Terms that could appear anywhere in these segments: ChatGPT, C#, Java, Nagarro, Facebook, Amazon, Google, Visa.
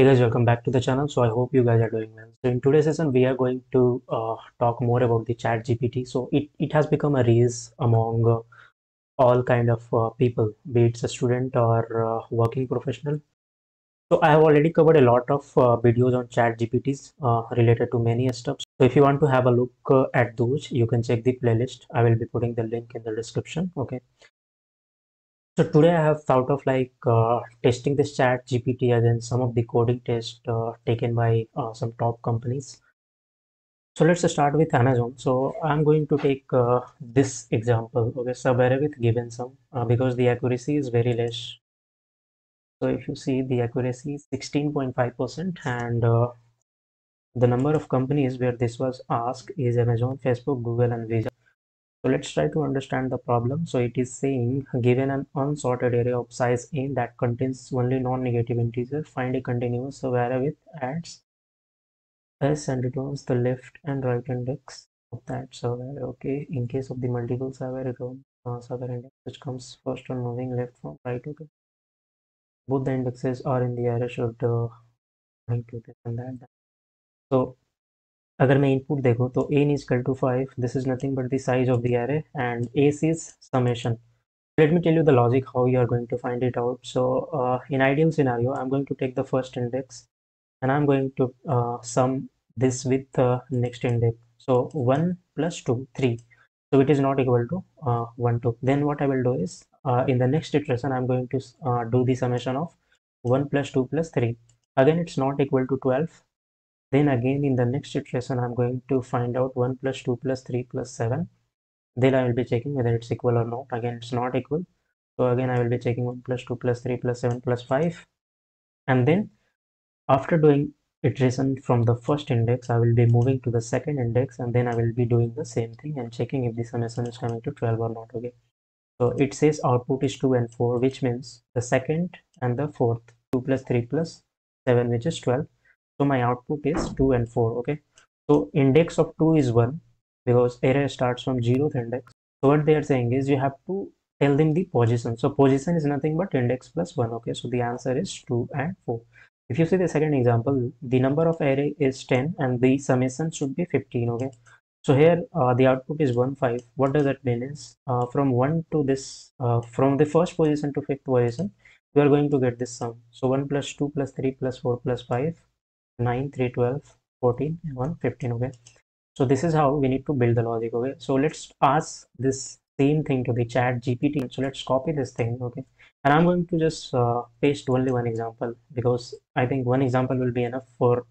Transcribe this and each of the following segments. Hey guys, welcome back to the channel. So I hope you guys are doing well. So in today's session we are going to talk more about the ChatGPT. So it has become a race among all kind of people, be it a student or working professional. So I have already covered a lot of videos on ChatGPTs related to many steps. So if you want to have a look at those, you can check the playlist. I will be putting the link in the description. Okay. So today I have thought of like testing this ChatGPT as in some of the coding tests taken by some top companies. So let's start with Amazon. So I'm going to take this example. Okay, somewhere with given some because the accuracy is very less. So if you see, the accuracy is 16.5%, and the number of companies where this was asked is Amazon, Facebook, Google, and Visa. So let's try to understand the problem. So it is saying, given an unsorted array of size n that contains only non-negative integer, find a continuous survey with adds s and returns the left and right index of that survey. Okay, in case of the multiple survey, return survey index which comes first on moving left from right. Okay, both the indexes are in the array should include this and that. So अगर मैं input देखो तो n is equal to 5. This is nothing but the size of the array, and s is summation. Let me tell you the logic how you are going to find it out. So in ideal scenario, I'm going to take the first index and I'm going to sum this with next index. So 1 plus 2, 3. So it is not equal to 1, 2. Then what I will do is in the next iteration, I'm going to do the summation of 1 plus 2 plus 3. Again, it's not equal to 12. Then again in the next iteration I'm going to find out 1 plus 2 plus 3 plus 7. Then I will be checking whether it's equal or not. Again it's not equal. So again I will be checking 1 plus 2 plus 3 plus 7 plus 5. And then after doing iteration from the first index I will be moving to the second index, and then I will be doing the same thing and checking if the summation is coming to 12 or not. Okay. So it says output is 2 and 4, which means the second and the fourth 2 plus 3 plus 7 which is 12. So my output is 2 and 4. Okay, so index of 2 is 1 because array starts from 0th index. So what they are saying is you have to tell them the position. So position is nothing but index plus 1. Okay, so the answer is 2 and 4. If you see the second example, the number of array is 10 and the summation should be 15. Okay, so here the output is 1, 5. What does that mean is from 1 to this from the first position to fifth position we are going to get this sum. So 1 plus 2 plus 3 plus 4 plus 5. 9, 3, 12, 14, 1, 15. Okay, so this is how we need to build the logic. Okay, so let's ask this same thing to the ChatGPT. So let's copy this thing. Okay, and I'm going to just paste only one example because I think one example will be enough for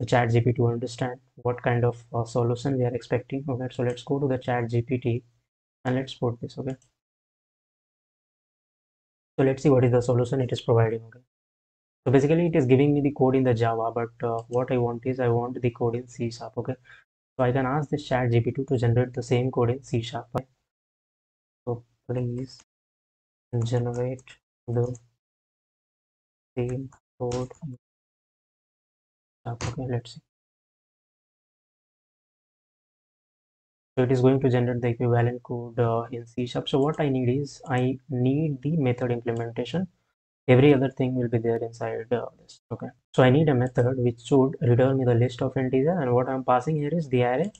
the ChatGPT to understand what kind of solution we are expecting. Okay, so let's go to the ChatGPT and let's put this. Okay, so let's see what is the solution it is providing. Okay. So basically it is giving me the code in the Java, but what I want is I want the code in C#. Okay, so I can ask this ChatGPT to generate the same code in C#. Okay? So please generate the same code in C#. Okay, let's see. So it is going to generate the equivalent code in C#. So what I need is I need the method implementation. Every other thing will be there inside this. Okay, so I need a method which should return me the list of integers, and what I'm passing here is the array,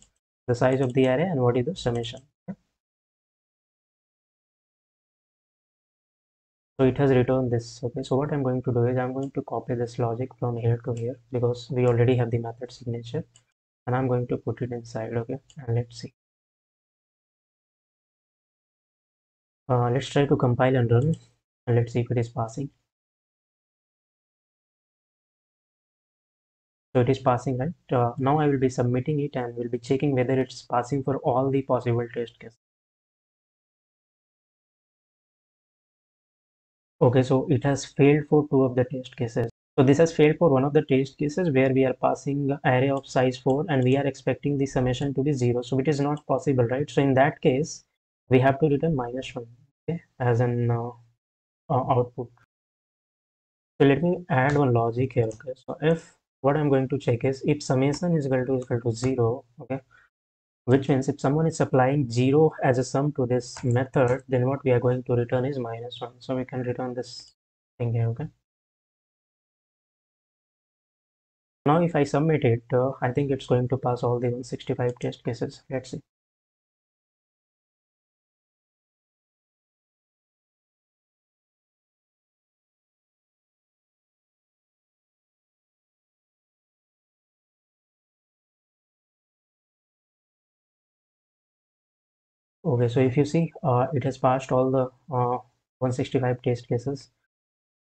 the size of the array, and what is the summation. Okay? So it has returned this. Okay, so what I'm going to do is I'm going to copy this logic from here to here because we already have the method signature, and I'm going to put it inside. Okay, and let's see. Let's try to compile and run. Let's see if it is passing. So it is passing, right? Now I will be submitting it and will be checking whether it's passing for all the possible test cases. Okay, so it has failed for two of the test cases. So this has failed for one of the test cases where we are passing array of size 4 and we are expecting the summation to be 0. So it is not possible, right? So in that case, we have to return -1, okay, as an output. So let me add one logic here. Okay, so if what I'm going to check is if summation is equal to 0, okay, which means if someone is supplying 0 as a sum to this method, then what we are going to return is -1. So we can return this thing here. Okay, Now if I submit it, I think it's going to pass all the 165 test cases. Let's see. Okay, so if you see, it has passed all the 165 test cases.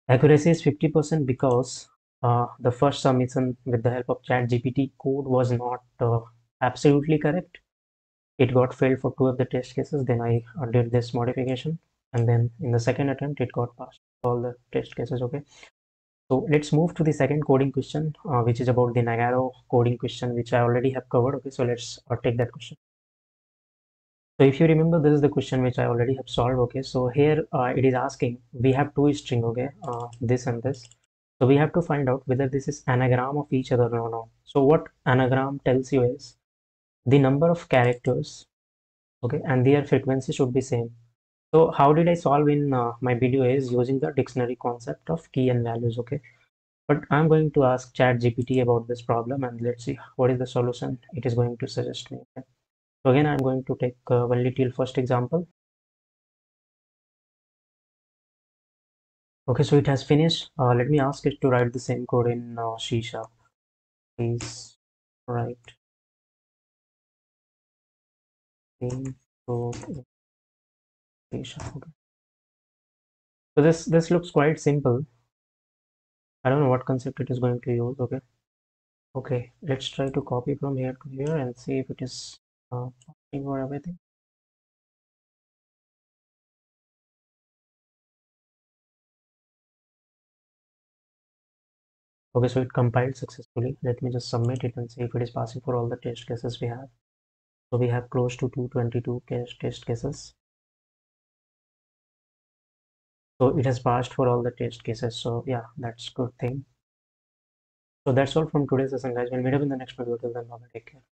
Accuracy is 50% because the first submission with the help of ChatGPT code was not absolutely correct. It got failed for 2 of the test cases. Then I did this modification, and then in the second attempt it got passed all the test cases. Okay, so let's move to the second coding question, which is about the Nagarro coding question, which I already have covered. Okay, so let's take that question. So if you remember, this is the question which I already have solved. Okay, so here it is asking, we have 2 string, okay, this and this. So we have to find out whether this is anagram of each other or not. So what anagram tells you is the number of characters, okay, and their frequency should be same. So how did I solve in my video is using the dictionary concept of key and values, okay. But I'm going to ask ChatGPT about this problem, and let's see what is the solution it is going to suggest me. Okay? So again, I'm going to take one little first example. Okay, so it has finished. Let me ask it to write the same code in C#. Please write same code in C#. Okay. So this looks quite simple. I don't know what concept it is going to use. Okay. Okay, let's try to copy from here to here and see if it is copying or everything. Okay, so it compiled successfully. Let me just submit it and see if it is passing for all the test cases we have. So we have close to 222 test cases. So it has passed for all the test cases. So yeah, that's good thing. So that's all from today's lesson, guys. We'll meet up in the next video. Till then, take care.